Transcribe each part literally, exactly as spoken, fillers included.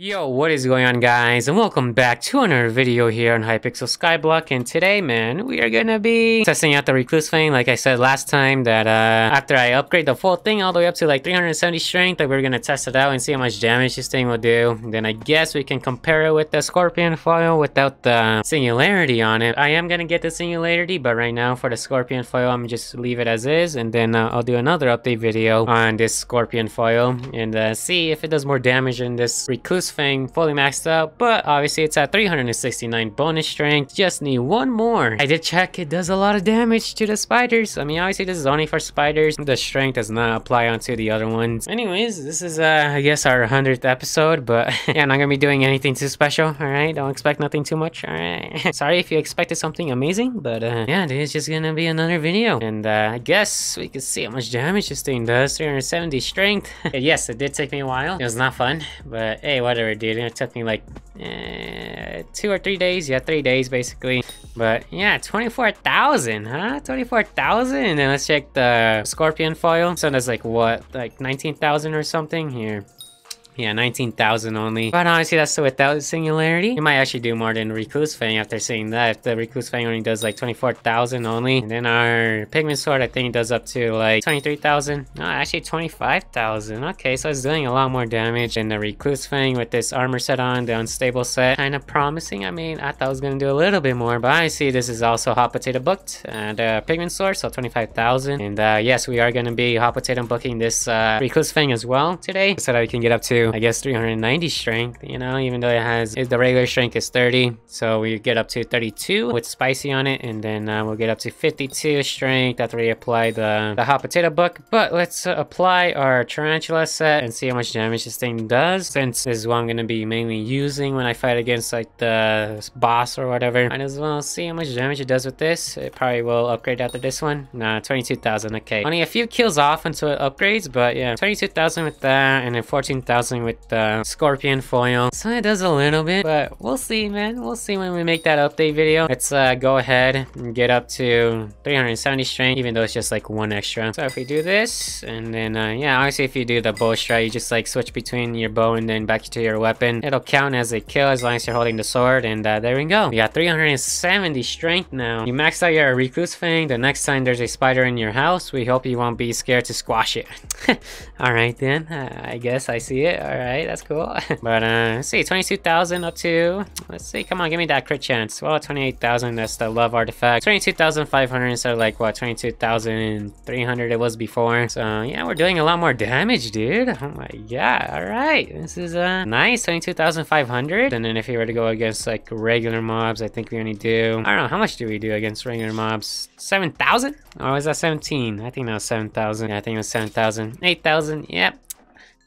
Yo, what is going on, guys, and welcome back to another video here on Hypixel Skyblock. And today, man, we are gonna be testing out the Recluse Fang. Like I said last time, that uh, after I upgrade the full thing all the way up to like three hundred seventy strength, like we're gonna test it out and see how much damage this thing will do. And then I guess we can compare it with the Scorpion Foil without the Singularity on it. I am gonna get the Singularity, but right now for the Scorpion Foil, I'm just leave it as is, and then uh, I'll do another update video on this Scorpion Foil and uh, see if it does more damage in this Recluse Fang fully maxed out. But obviously it's at three hundred sixty-nine bonus strength, just need one more. I did check, it does a lot of damage to the spiders. I mean, obviously this is only for spiders, the strength does not apply onto the other ones. Anyways, this is uh I guess our hundredth episode, but yeah, I'm not gonna be doing anything too special. All right, don't expect nothing too much. All right. Sorry if you expected something amazing, but uh yeah, this is just gonna be another video, and uh I guess we can see how much damage this thing does. Three hundred seventy strength. Yes, it did take me a while, it was not fun, but hey, what dude, it took me like eh, two or three days, yeah, three days basically. But yeah, twenty-four thousand, huh? twenty-four thousand, and then let's check the Scorpion Foil. So that's like what, like nineteen thousand or something here. Yeah, nineteen thousand only. But honestly, that's without Singularity. You might actually do more than Recluse Fang after seeing that. If the Recluse Fang only does like twenty-four thousand only. And then our Pigment Sword, I think it does up to like twenty-three thousand. No, actually twenty-five thousand. Okay, so it's doing a lot more damage than the Recluse Fang with this armor set on, the Unstable Set. Kind of promising. I mean, I thought it was going to do a little bit more. But I see this is also Hot Potato booked. And uh, Pigment Sword, so twenty-five thousand. And uh, yes, we are going to be Hot Potato booking this uh, Recluse Fang as well today, so that we can get up to, I guess, three hundred ninety strength, you know, even though it has, the regular strength is thirty, so we get up to thirty-two with spicy on it, and then uh, we'll get up to fifty-two strength after we apply the, the Hot Potato book. But let's uh, apply our Tarantula Set and see how much damage this thing does, since this is what I'm going to be mainly using when I fight against like the boss or whatever. Might as well see how much damage it does with this. It probably will upgrade after this one. Nah, twenty-two thousand, okay. Only a few kills off until it upgrades, but yeah, twenty-two thousand with that, and then fourteen thousand with the Scorpion Foil. So it does a little bit, but we'll see, man. We'll see when we make that update video. Let's uh, go ahead and get up to three hundred seventy strength, even though it's just like one extra. So if we do this, and then uh, yeah, obviously if you do the bow strike, you just like switch between your bow and then back to your weapon. It'll count as a kill as long as you're holding the sword, and uh, there we go. We got three hundred seventy strength now. You maxed out your Recluse Fang. The next time there's a spider in your house, we hope you won't be scared to squash it. All right then, uh, I guess I see it. All right, that's cool. But uh, let's see, twenty-two thousand up to, let's see, come on, give me that crit chance. Well, twenty-eight thousand, that's the love artifact. twenty-two thousand five hundred instead of like, what, twenty-two thousand three hundred it was before. So yeah, we're doing a lot more damage, dude. Oh my god, all right. This is uh, nice, twenty-two thousand five hundred. And then if you were to go against like regular mobs, I think we only do, I don't know, how much do we do against regular mobs? seven thousand? Or was that seventeen? I think that was seven thousand. Yeah, I think it was seven thousand. eight thousand, yep.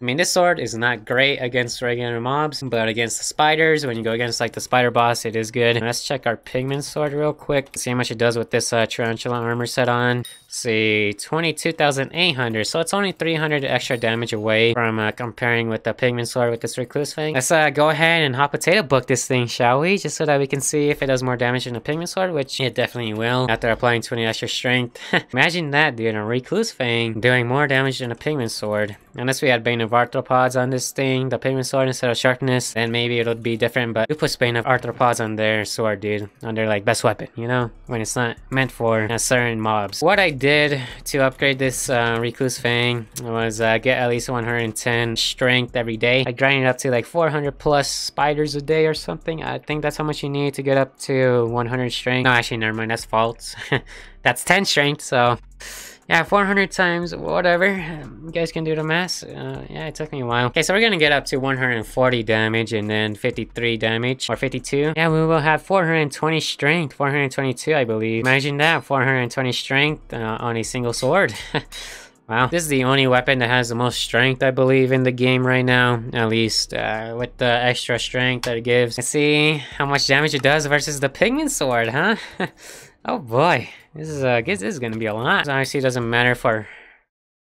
I mean, this sword is not great against regular mobs, but against the spiders, when you go against like the spider boss, it is good. Let's check our Pigman Sword real quick, see how much it does with this uh, Tarantula armor set on. See, twenty-two thousand eight hundred, so it's only three hundred extra damage away from uh, comparing with the Pigment Sword with this Recluse Fang. Let's uh, go ahead and Hot Potato book this thing, shall we, just so that we can see if it does more damage than the Pigment Sword, which it definitely will after applying twenty extra strength. Imagine that, dude, a Recluse Fang doing more damage than a Pigment Sword. Unless we had Bane of Arthropods on this thing, the Pigment Sword instead of Sharpness, then maybe it'll be different. But you put Bane of Arthropods on their sword, dude, on their like best weapon, you know, when it's not meant for uh, certain mobs. What I did to upgrade this uh, Recluse Fang was uh, get at least one hundred ten strength every day. I grinded up to like four hundred plus spiders a day or something. I think that's how much you need to get up to one hundred strength. No, actually, never mind. That's false. That's ten strength. So yeah, four hundred times whatever. You guys can do the math. Uh, yeah, it took me a while. Okay, so we're gonna get up to one hundred forty damage and then fifty-three damage, or fifty-two. Yeah, we will have four hundred twenty strength, four hundred twenty-two, I believe. Imagine that, four hundred twenty strength uh, on a single sword. Wow, this is the only weapon that has the most strength, I believe, in the game right now. At least uh, with the extra strength that it gives. Let's see how much damage it does versus the Pigment Sword, huh? Oh boy, this is, uh, I guess this is gonna be a lot. Obviously, it doesn't matter for,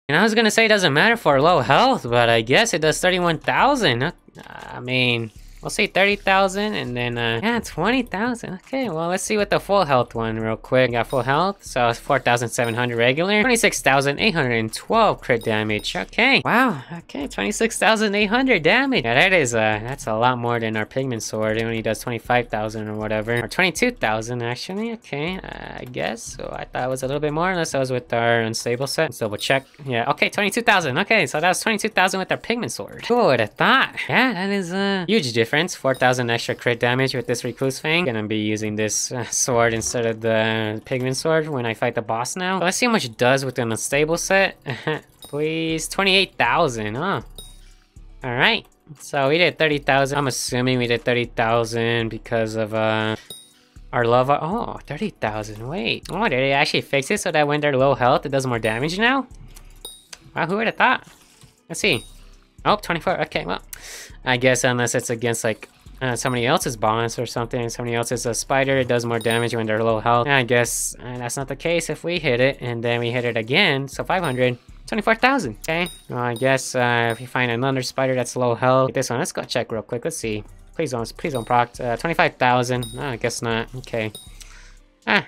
and I was gonna say it doesn't matter for low health, but I guess it does thirty-one thousand. I mean, We'll say thirty thousand and then, uh, yeah, twenty thousand. Okay, well, let's see what the full health one real quick. We got full health, so it's four thousand seven hundred regular, twenty-six thousand eight hundred twelve crit damage. Okay, wow, okay, twenty-six thousand eight hundred damage. Yeah, that is, uh, that's a lot more than our Pigment Sword. It only does twenty-five thousand or whatever, or twenty-two thousand actually. Okay, uh, I guess. So I thought it was a little bit more, unless that was with our Unstable Set. Let's double check. Yeah, okay, twenty-two thousand. Okay, so that was twenty-two thousand with our Pigment Sword. Who would have thought? Yeah, that is a huge difference. four thousand extra crit damage with this Recluse Fang. Gonna be using this uh, sword instead of the Pigment Sword when I fight the boss now. So let's see how much it does with an Unstable Set. Please, twenty-eight thousand, huh? Alright, so we did thirty thousand. I'm assuming we did thirty thousand because of uh, our love. Oh, thirty thousand, wait. Oh, did they actually fix it so that when they're low health, it does more damage now? Wow, who would have thought? Let's see. Oh, twenty-four, okay, well, I guess unless it's against like uh, somebody else's boss or something, somebody else's a spider, it does more damage when they're low health. I guess uh, that's not the case if we hit it and then we hit it again, so five hundred. twenty-four thousand, okay. Well, I guess uh, if we find another spider that's low health, this one, let's go check real quick, let's see. Please don't, please don't proc, uh, twenty-five thousand, oh, I guess not, okay. Ah.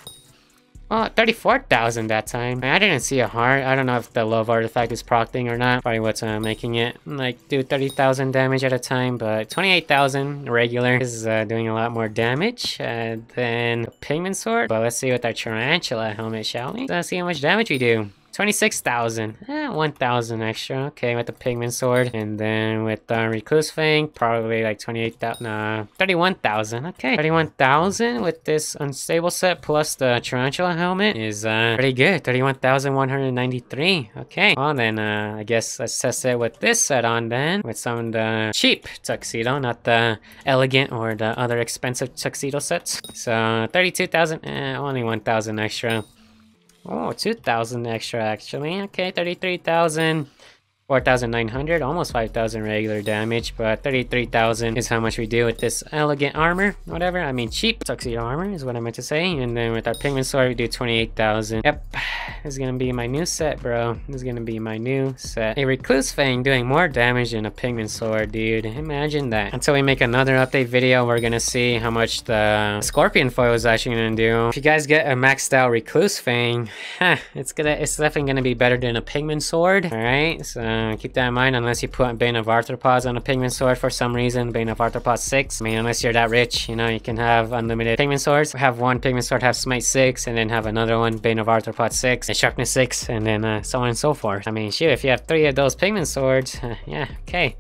Well, thirty-four thousand that time. I didn't see a heart. I don't know if the love artifact is procting or not. Probably what's uh, making it like do thirty thousand damage at a time, but twenty-eight thousand regular is uh, doing a lot more damage uh, than the Pigment Sword. But let's see with our Tarantula helmet, shall we? Let's see how much damage we do. twenty-six thousand, eh, one thousand extra, okay, with the Pigment Sword. And then with the uh, Recluse Fang, probably like twenty-eight thousand, nah, thirty-one thousand, okay. thirty-one thousand with this Unstable Set plus the Tarantula helmet is uh, pretty good, thirty-one thousand one hundred ninety-three, okay. Well then, uh, I guess let's test it with this set on then, with some of the cheap tuxedo, not the elegant or the other expensive tuxedo sets. So thirty-two thousand, eh, only one thousand extra. Oh, two thousand extra actually. Okay, thirty-three thousand, four thousand nine hundred, almost five thousand regular damage, but thirty-three thousand is how much we do with this elegant armor, whatever. I mean, cheap tuxedo armor is what I meant to say. And then with our Pigment Sword, we do twenty-eight thousand. Yep, this is gonna be my new set, bro. This is gonna be my new set. A Recluse Fang doing more damage than a Pigment Sword, dude. Imagine that. Until we make another update video, we're gonna see how much the Scorpion Foil is actually gonna do. If you guys get a maxed out Recluse Fang, huh, it's gonna, it's definitely gonna be better than a Pigment Sword. All right, so. Uh, keep that in mind, unless you put Bane of Arthropods on a Pigment Sword for some reason. Bane of Arthropods six. I mean, unless you're that rich, you know, you can have unlimited Pigment Swords. Have one Pigment Sword, have Smite six, and then have another one, Bane of Arthropods six, and Sharpness six, and then uh, so on and so forth. I mean, shoot, if you have three of those Pigment Swords, uh, yeah, okay.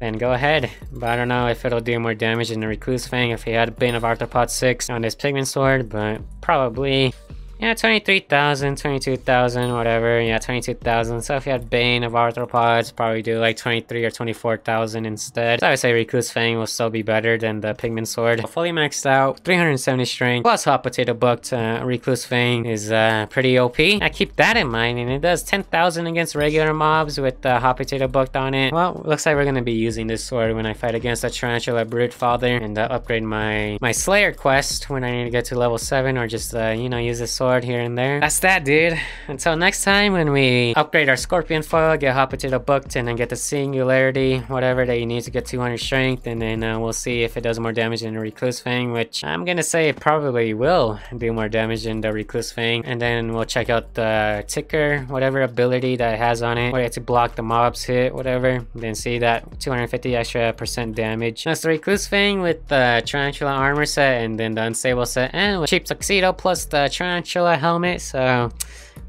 Then go ahead, but I don't know if it'll do more damage than the Recluse Fang if he had Bane of Arthropods six on this Pigment Sword, but probably... Yeah, twenty-three thousand, twenty-two thousand, whatever. Yeah, twenty-two thousand. So if you had Bane of Arthropods, probably do like twenty-three or twenty-four thousand instead. So I would say Recluse Fang will still be better than the Pigment Sword. Fully maxed out, three hundred seventy strength, plus Hot Potato booked. Uh, Recluse Fang is uh, pretty O P. I keep that in mind, and it does ten thousand against regular mobs with the uh, Hot Potato booked on it. Well, looks like we're gonna be using this sword when I fight against the Tarantula Broodfather and uh, upgrade my my Slayer quest when I need to get to level seven, or just uh, you know, use this sword here and there. That's that, dude. Until next time, when we upgrade our Scorpion Foil, get Hot Potato booked, and then get the Singularity, whatever that you need to get two hundred strength, and then uh, we'll see if it does more damage than the Recluse Fang, which I'm gonna say it probably will do more damage than the Recluse Fang. And then we'll check out the ticker, whatever ability that it has on it, whether to block the mob's hit, whatever, and then see that two hundred fifty extra percent damage. That's the Recluse Fang with the Tarantula armor set, and then the Unstable set, and with cheap tuxedo plus the Tarantula helmet. So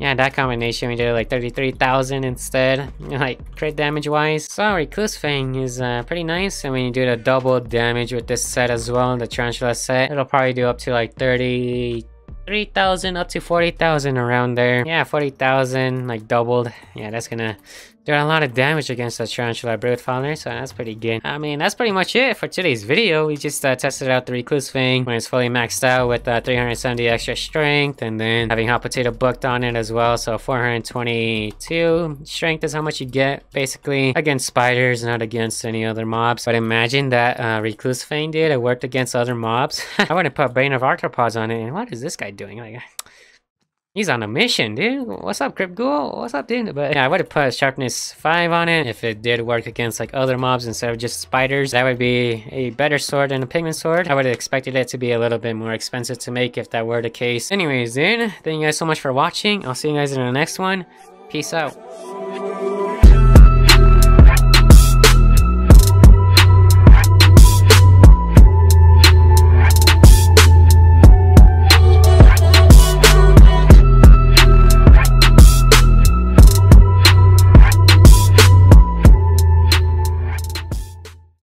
yeah, that combination we did like thirty-three thousand instead, like crit damage wise. So Recluse Fang is uh, pretty nice, and when you do the double damage with this set as well, the Tarantula set, it'll probably do up to like thirty-three thousand up to forty thousand around there. Yeah, forty thousand like doubled. Yeah, that's gonna do a lot of damage against the Tarantula Broodfather, so that's pretty good. I mean, that's pretty much it for today's video. We just uh, tested out the Recluse Fang when it's fully maxed out with uh, three hundred seventy extra strength, and then having Hot Potato booked on it as well, so four hundred twenty-two strength is how much you get, basically, against spiders, not against any other mobs. But imagine that uh, Recluse Fang did, it worked against other mobs. I wouldn't put Bane of Arthropods on it, and what is this guy doing? Like, He's on a mission, dude. What's up, Crypt Ghoul? What's up, dude? But yeah, I would have put Sharpness five on it if it did work against like other mobs instead of just spiders. That would be a better sword than a Pigment Sword. I would have expected it to be a little bit more expensive to make if that were the case. Anyways, dude, thank you guys so much for watching. I'll see you guys in the next one. Peace out.